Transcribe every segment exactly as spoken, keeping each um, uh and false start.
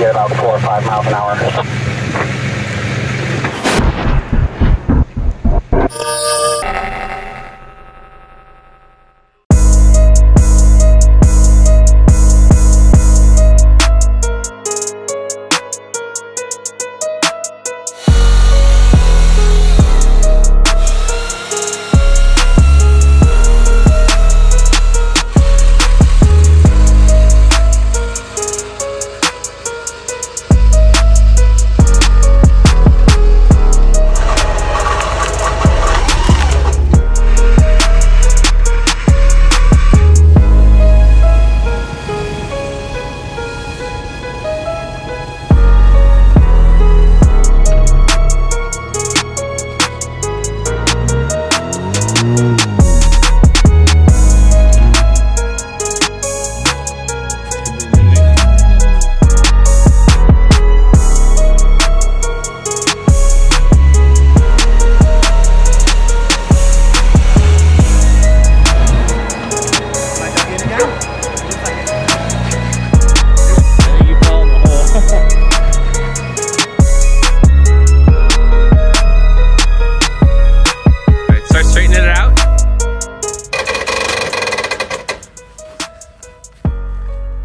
you at about four or five miles an hour.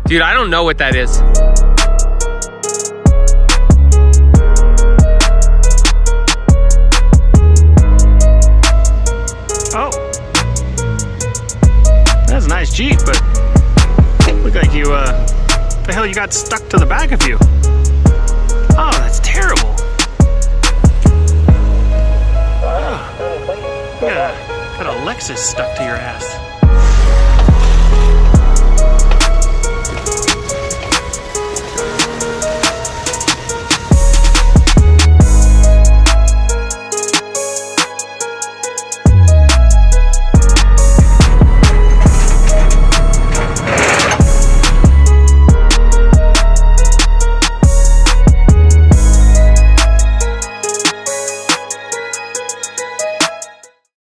Dude, I don't know what that is. Oh. That's a nice Jeep, but look like you, uh, the hell, you got stuck to the back of you. Oh, that's terrible. Oh. Yeah, got a Lexus stuck to your ass.